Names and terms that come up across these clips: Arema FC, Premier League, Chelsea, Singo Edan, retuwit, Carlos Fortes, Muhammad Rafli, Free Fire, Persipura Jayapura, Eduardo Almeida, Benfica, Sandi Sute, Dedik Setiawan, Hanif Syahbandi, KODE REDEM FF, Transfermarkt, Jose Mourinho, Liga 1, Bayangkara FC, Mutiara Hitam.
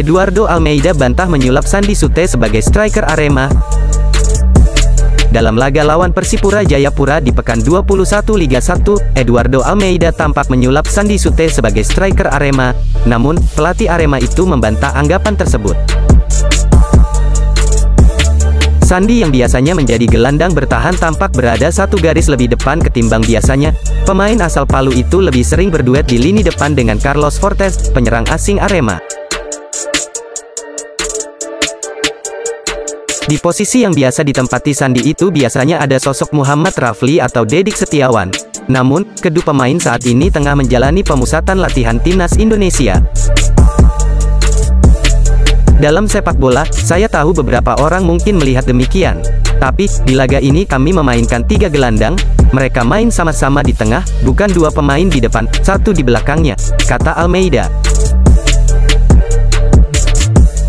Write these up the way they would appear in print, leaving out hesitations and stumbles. Eduardo Almeida bantah menyulap Sandi Sute sebagai striker Arema. Dalam laga lawan Persipura Jayapura di pekan 21 Liga 1, Eduardo Almeida tampak menyulap Sandi Sute sebagai striker Arema, namun pelatih Arema itu membantah anggapan tersebut. Sandi yang biasanya menjadi gelandang bertahan tampak berada satu garis lebih depan ketimbang biasanya. Pemain asal Palu itu lebih sering berduet di lini depan dengan Carlos Fortes, penyerang asing Arema. Di posisi yang biasa ditempati Sandi itu biasanya ada sosok Muhammad Rafli atau Dedik Setiawan. Namun, kedua pemain saat ini tengah menjalani pemusatan latihan timnas Indonesia. Dalam sepak bola, saya tahu beberapa orang mungkin melihat demikian. Tapi, di laga ini kami memainkan tiga gelandang, mereka main sama-sama di tengah, bukan dua pemain di depan, satu di belakangnya, kata Almeida.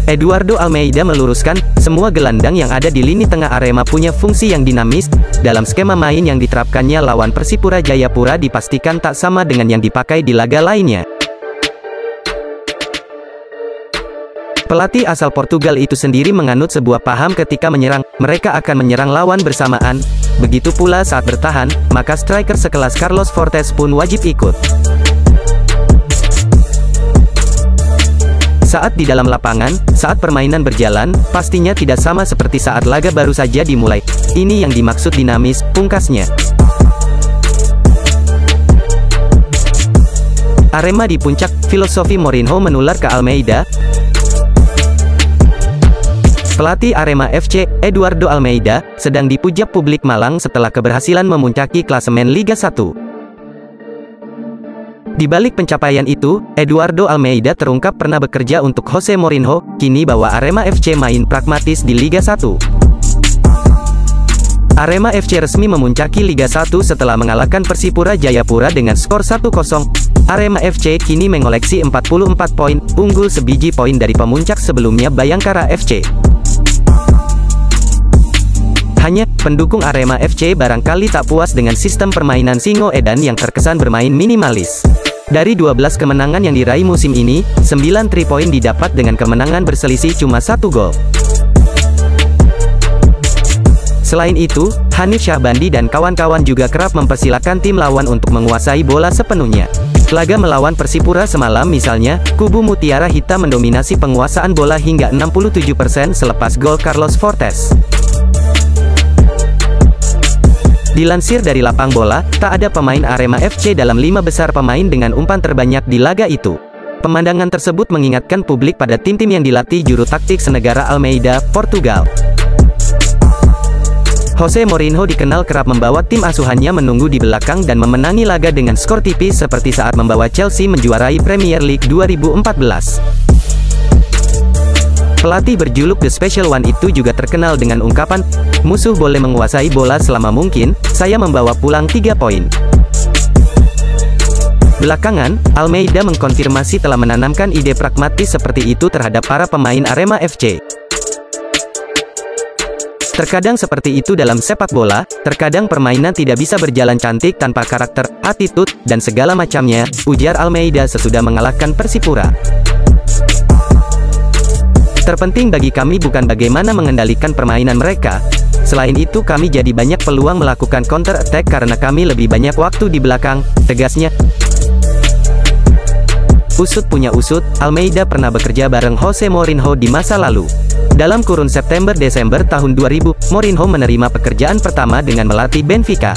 Eduardo Almeida meluruskan, semua gelandang yang ada di lini tengah Arema punya fungsi yang dinamis. Dalam skema main yang diterapkannya lawan Persipura Jayapura dipastikan tak sama dengan yang dipakai di laga lainnya. Pelatih asal Portugal itu sendiri menganut sebuah paham ketika menyerang, mereka akan menyerang lawan bersamaan. Begitu pula saat bertahan, maka striker sekelas Carlos Fortes pun wajib ikut. Saat di dalam lapangan, saat permainan berjalan, pastinya tidak sama seperti saat laga baru saja dimulai. Ini yang dimaksud dinamis, pungkasnya. Arema di puncak, filosofi Mourinho menular ke Almeida. Pelatih Arema FC, Eduardo Almeida, sedang dipuja publik Malang setelah keberhasilan memuncaki klasemen Liga 1. Di balik pencapaian itu, Eduardo Almeida terungkap pernah bekerja untuk Jose Mourinho, kini bahwa Arema FC main pragmatis di Liga 1. Arema FC resmi memuncaki Liga 1 setelah mengalahkan Persipura Jayapura dengan skor 1-0. Arema FC kini mengoleksi 44 poin, unggul sebiji poin dari pemuncak sebelumnya Bayangkara FC. Hanya, pendukung Arema FC barangkali tak puas dengan sistem permainan Singo Edan yang terkesan bermain minimalis. Dari 12 kemenangan yang diraih musim ini, 9 3-point didapat dengan kemenangan berselisih cuma 1 gol. Selain itu, Hanif Syahbandi dan kawan-kawan juga kerap mempersilahkan tim lawan untuk menguasai bola sepenuhnya. Laga melawan Persipura semalam misalnya, kubu Mutiara Hitam mendominasi penguasaan bola hingga 67% selepas gol Carlos Fortes. Dilansir dari Lapang Bola, tak ada pemain Arema FC dalam 5 besar pemain dengan umpan terbanyak di laga itu. Pemandangan tersebut mengingatkan publik pada tim-tim yang dilatih juru taktik senegara Almeida, Portugal. Jose Mourinho dikenal kerap membawa tim asuhannya menunggu di belakang dan memenangi laga dengan skor tipis seperti saat membawa Chelsea menjuarai Premier League 2014. Pelatih berjuluk The Special One itu juga terkenal dengan ungkapan, musuh boleh menguasai bola selama mungkin, saya membawa pulang 3 poin. Belakangan, Almeida mengkonfirmasi telah menanamkan ide pragmatis seperti itu terhadap para pemain Arema FC. Terkadang seperti itu dalam sepak bola, terkadang permainan tidak bisa berjalan cantik tanpa karakter, attitude, dan segala macamnya, ujar Almeida sesudah mengalahkan Persipura. Terpenting bagi kami bukan bagaimana mengendalikan permainan mereka. Selain itu kami jadi banyak peluang melakukan counter attack karena kami lebih banyak waktu di belakang, tegasnya. Usut punya usut, Almeida pernah bekerja bareng Jose Mourinho di masa lalu. Dalam kurun September-Desember tahun 2000, Mourinho menerima pekerjaan pertama dengan melatih Benfica.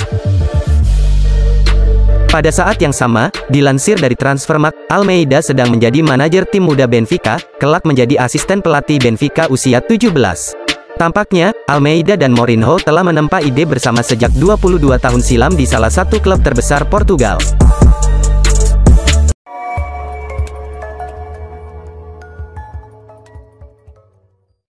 Pada saat yang sama, dilansir dari Transfermarkt, Almeida sedang menjadi manajer tim muda Benfica, kelak menjadi asisten pelatih Benfica usia 17. Tampaknya, Almeida dan Mourinho telah menempa ide bersama sejak 22 tahun silam di salah satu klub terbesar Portugal.